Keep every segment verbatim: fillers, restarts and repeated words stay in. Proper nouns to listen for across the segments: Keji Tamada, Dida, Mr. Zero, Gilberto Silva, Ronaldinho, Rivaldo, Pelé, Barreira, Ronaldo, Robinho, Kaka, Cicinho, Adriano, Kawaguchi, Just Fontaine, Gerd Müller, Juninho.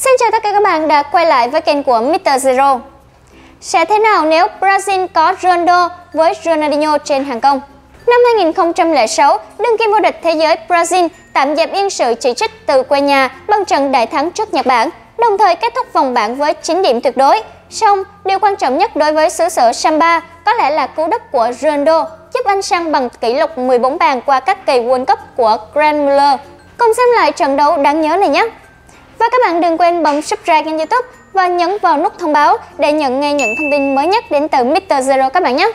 Xin chào tất cả các bạn đã quay lại với kênh của mít tơ Zero. Sẽ thế nào nếu Brazil có Ronaldo với Ronaldinho trên hàng công? Năm hai nghìn không trăm lẻ sáu, đương kim vô địch thế giới Brazil tạm dẹp yên sự chỉ trích từ quê nhà bằng trận đại thắng trước Nhật Bản, đồng thời kết thúc vòng bảng với chín điểm tuyệt đối. Song, điều quan trọng nhất đối với xứ sở Samba có lẽ là cú đúp của Ronaldo giúp anh sang bằng kỷ lục mười bốn bàn qua các kỳ World Cup của Gerd Müller. Cùng xem lại trận đấu đáng nhớ này nhé! Và các bạn đừng quên bấm subscribe kênh YouTube và nhấn vào nút thông báo để nhận ngay những thông tin mới nhất đến từ mít tơ Zero các bạn nhé!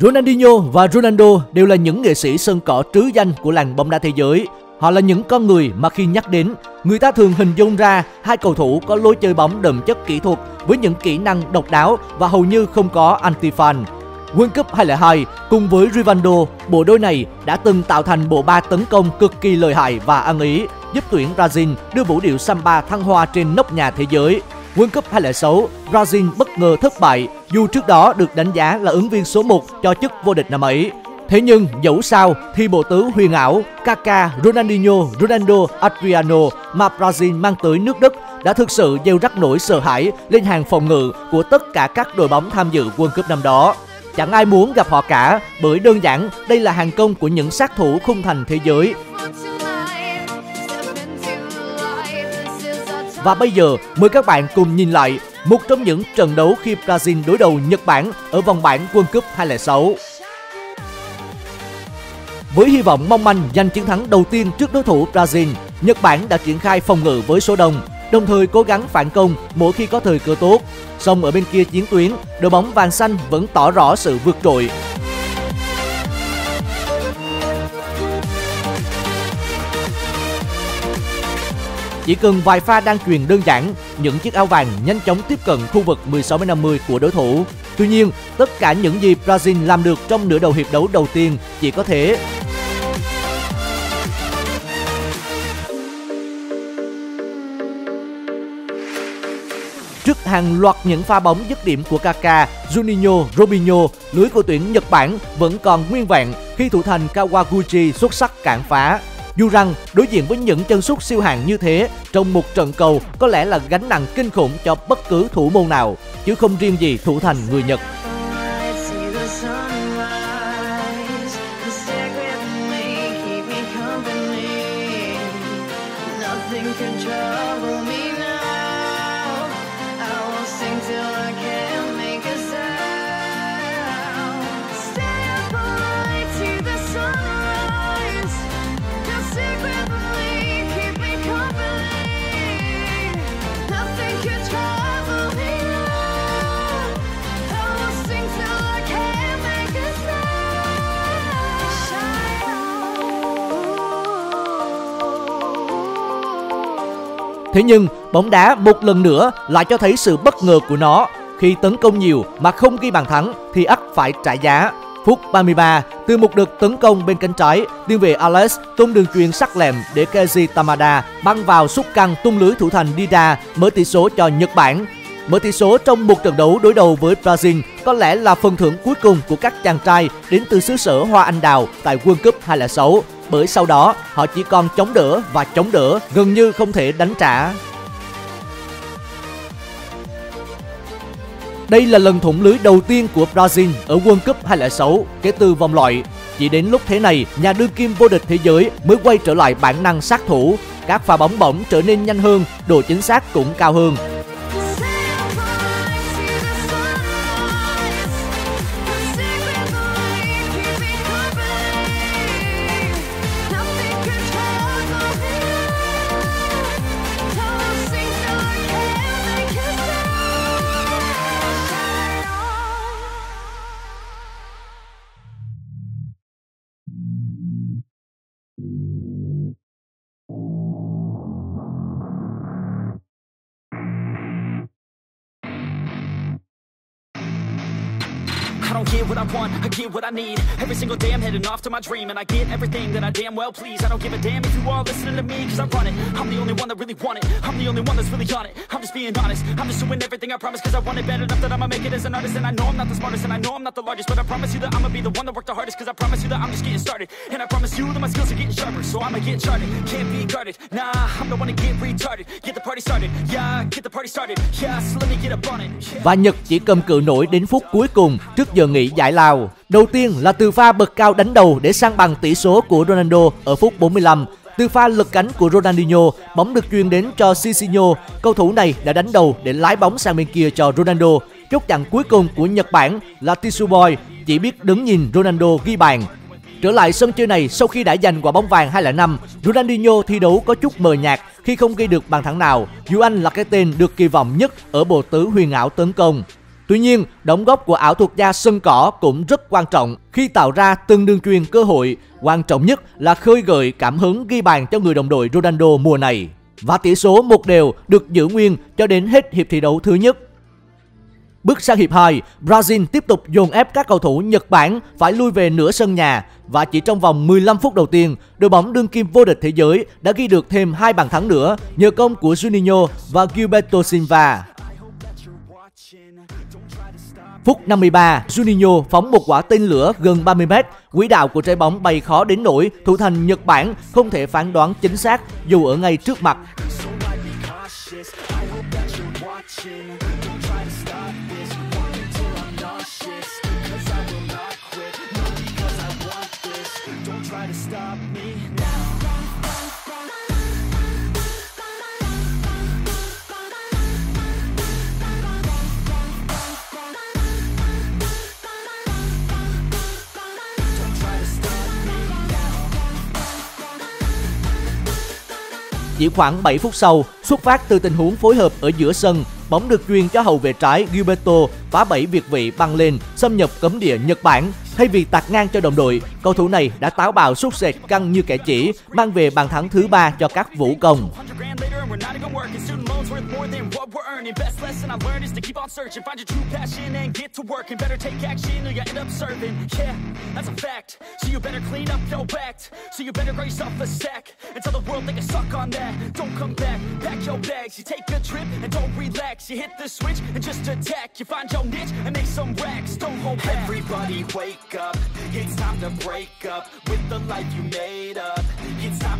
Ronaldinho và Ronaldo đều là những nghệ sĩ sân cỏ trứ danh của làng bóng đá thế giới. Họ là những con người mà khi nhắc đến, người ta thường hình dung ra hai cầu thủ có lối chơi bóng đậm chất kỹ thuật với những kỹ năng độc đáo và hầu như không có anti-fan. World Cup hai không không hai cùng với Rivaldo, bộ đôi này đã từng tạo thành bộ ba tấn công cực kỳ lợi hại và ăn ý, giúp tuyển Brazil đưa vũ điệu samba thăng hoa trên nóc nhà thế giới. World Cup hai không không sáu, Brazil bất ngờ thất bại dù trước đó được đánh giá là ứng viên số một cho chức vô địch năm ấy. Thế nhưng dẫu sao thì bộ tứ huyền ảo Kaka, Ronaldinho, Ronaldo, Adriano mà Brazil mang tới nước Đức đã thực sự gieo rắc nỗi sợ hãi lên hàng phòng ngự của tất cả các đội bóng tham dự World Cup năm đó. Chẳng ai muốn gặp họ cả bởi đơn giản đây là hàng công của những sát thủ khung thành thế giới. Và bây giờ mời các bạn cùng nhìn lại một trong những trận đấu khi Brazil đối đầu Nhật Bản ở vòng bảng World Cup hai không không sáu. Với hy vọng mong manh giành chiến thắng đầu tiên trước đối thủ Brazil, Nhật Bản đã triển khai phòng ngự với số đông, đồng thời cố gắng phản công mỗi khi có thời cơ tốt. Song ở bên kia chiến tuyến, đội bóng vàng xanh vẫn tỏ rõ sự vượt trội. Chỉ cần vài pha đang truyền đơn giản, những chiếc áo vàng nhanh chóng tiếp cận khu vực mười sáu mét năm mươi của đối thủ. Tuy nhiên, tất cả những gì Brazil làm được trong nửa đầu hiệp đấu đầu tiên chỉ có thể. Trước hàng loạt những pha bóng dứt điểm của Kaka, Juninho, Robinho, lưới của tuyển Nhật Bản vẫn còn nguyên vẹn khi thủ thành Kawaguchi xuất sắc cản phá. Dù rằng đối diện với những chân sút siêu hạng như thế trong một trận cầu có lẽ là gánh nặng kinh khủng cho bất cứ thủ môn nào, chứ không riêng gì thủ thành người Nhật. Thế nhưng, bóng đá một lần nữa lại cho thấy sự bất ngờ của nó. Khi tấn công nhiều mà không ghi bàn thắng thì ắt phải trả giá. Phút ba mươi ba, từ một đợt tấn công bên cánh trái, tiền vệ Alex tung đường chuyền sắc lẹm để Keji Tamada băng vào sút căng tung lưới thủ thành Dida mở tỷ số cho Nhật Bản. Mở tỷ số trong một trận đấu đối đầu với Brazil có lẽ là phần thưởng cuối cùng của các chàng trai đến từ xứ sở Hoa Anh Đào tại World Cup hai không không sáu. Bởi sau đó họ chỉ còn chống đỡ và chống đỡ, gần như không thể đánh trả. Đây là lần thủng lưới đầu tiên của Brazil ở World Cup hai không không sáu kể từ vòng loại. Chỉ đến lúc thế này, nhà đương kim vô địch thế giới mới quay trở lại bản năng sát thủ. Các pha bóng bổng trở nên nhanh hơn, độ chính xác cũng cao hơn. I don't get what I want, I get what I need. Every single day I'm heading off to my dream, and I get everything that I damn well please. I don't give a damn if you all listening to me, cause I run it. I'm the only one that really want it, I'm the only one that's really on it. I'm just being honest, I'm just doing everything I promise, cause I want it bad enough that I'ma make it as an artist. And I know I'm not the smartest, and I know I'm not the largest, but I promise you that I'ma be the one that worked the hardest, cause I promise you that I'm just getting started. And I promise you that my skills are getting sharper, so I'ma get charted. Can't be guarded, nah, I'm the one to get retarded. Get the party started, yeah, get the party started, yeah, so let me get up on it. Và Nhật chỉ cầm cự nổi đến phút cuối cùng trước giờ nghỉ giải lao. Đầu tiên là từ pha bật cao đánh đầu để san bằng tỷ số của Ronaldo ở phút bốn mươi lăm. Từ pha lật cánh của Ronaldinho, bóng được truyền đến cho Cicinho. Cầu thủ này đã đánh đầu để lái bóng sang bên kia cho Ronaldo. Chốt chặn cuối cùng của Nhật Bản là Tissue Boy chỉ biết đứng nhìn Ronaldo ghi bàn. Trở lại sân chơi này, sau khi đã giành quả bóng vàng hai không không năm, Ronaldinho thi đấu có chút mờ nhạt khi không ghi được bàn thắng nào, dù anh là cái tên được kỳ vọng nhất ở bộ tứ huyền ảo tấn công. Tuy nhiên, đóng góp của ảo thuật gia sân cỏ cũng rất quan trọng khi tạo ra từng đường truyền cơ hội. Quan trọng nhất là khơi gợi cảm hứng ghi bàn cho người đồng đội Ronaldo mùa này. Và tỷ số một đều được giữ nguyên cho đến hết hiệp thi đấu thứ nhất. Bước sang hiệp hai, Brazil tiếp tục dồn ép các cầu thủ Nhật Bản phải lui về nửa sân nhà. Và chỉ trong vòng mười lăm phút đầu tiên, đội bóng đương kim vô địch thế giới đã ghi được thêm hai bàn thắng nữa nhờ công của Juninho và Gilberto Silva. Phút năm mươi ba, Juninho phóng một quả tên lửa gần ba mươi mét, quỹ đạo của trái bóng bay khó đến nỗi thủ thành Nhật Bản không thể phán đoán chính xác dù ở ngay trước mặt. Chỉ khoảng bảy phút sau, xuất phát từ tình huống phối hợp ở giữa sân, bóng được truyền cho hậu vệ trái Gilberto phá bẫy việt vị băng lên, xâm nhập cấm địa Nhật Bản. Thay vì tạt ngang cho đồng đội, cầu thủ này đã táo bạo sút sệt căng như kẻ chỉ, mang về bàn thắng thứ ba cho các vũ công.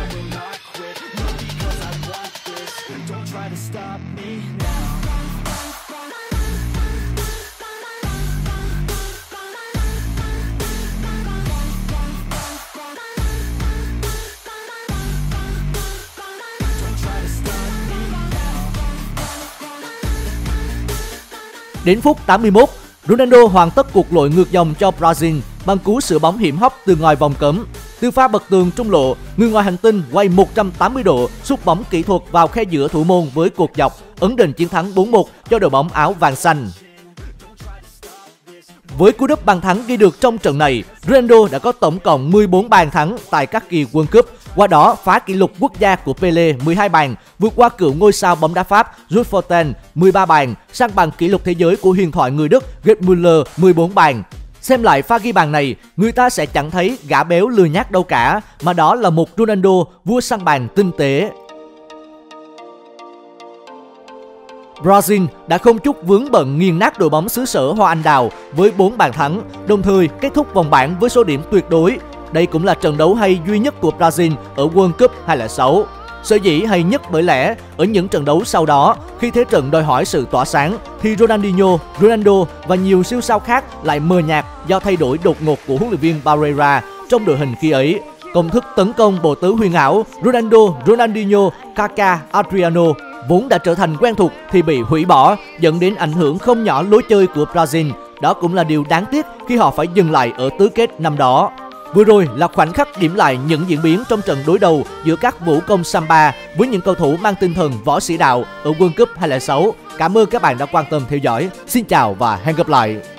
I will not quit, no because I want this. Don't try to stop me now. Đến phút tám mươi mốt, Ronaldo hoàn tất cuộc lội ngược dòng cho Brazil bằng cú sửa bóng hiểm hóc từ ngoài vòng cấm. Từ pha bật tường trung lộ, người ngoài hành tinh quay một trăm tám mươi độ, sút bóng kỹ thuật vào khe giữa thủ môn với cột dọc, ấn định chiến thắng bốn một cho đội bóng áo vàng xanh. Với cú đúp bàn thắng ghi được trong trận này, Ronaldo đã có tổng cộng mười bốn bàn thắng tại các kỳ World Cup, qua đó phá kỷ lục quốc gia của Pelé mười hai bàn, vượt qua cựu ngôi sao bóng đá Pháp Just Fontaine mười ba bàn, sang bằng kỷ lục thế giới của huyền thoại người Đức Gerd Müller mười bốn bàn. Xem lại pha ghi bàn này, người ta sẽ chẳng thấy gã béo lười nhác đâu cả, mà đó là một Ronaldo vua săn bàn tinh tế. Brazil đã không chút vướng bận nghiền nát đội bóng xứ sở Hoa Anh Đào với bốn bàn thắng, đồng thời kết thúc vòng bảng với số điểm tuyệt đối. Đây cũng là trận đấu hay duy nhất của Brazil ở World Cup hai không không sáu. Sở dĩ hay nhất bởi lẽ ở những trận đấu sau đó, khi thế trận đòi hỏi sự tỏa sáng thì Ronaldinho, Ronaldo và nhiều siêu sao khác lại mờ nhạt do thay đổi đột ngột của huấn luyện viên Barreira trong đội hình khi ấy. Công thức tấn công bộ tứ huyền ảo Ronaldo, Ronaldinho, Kaka, Adriano vốn đã trở thành quen thuộc thì bị hủy bỏ, dẫn đến ảnh hưởng không nhỏ lối chơi của Brazil. Đó cũng là điều đáng tiếc khi họ phải dừng lại ở tứ kết năm đó. Vừa rồi là khoảnh khắc điểm lại những diễn biến trong trận đối đầu giữa các vũ công samba với những cầu thủ mang tinh thần võ sĩ đạo ở World Cup hai không không sáu. Cảm ơn các bạn đã quan tâm theo dõi. Xin chào và hẹn gặp lại!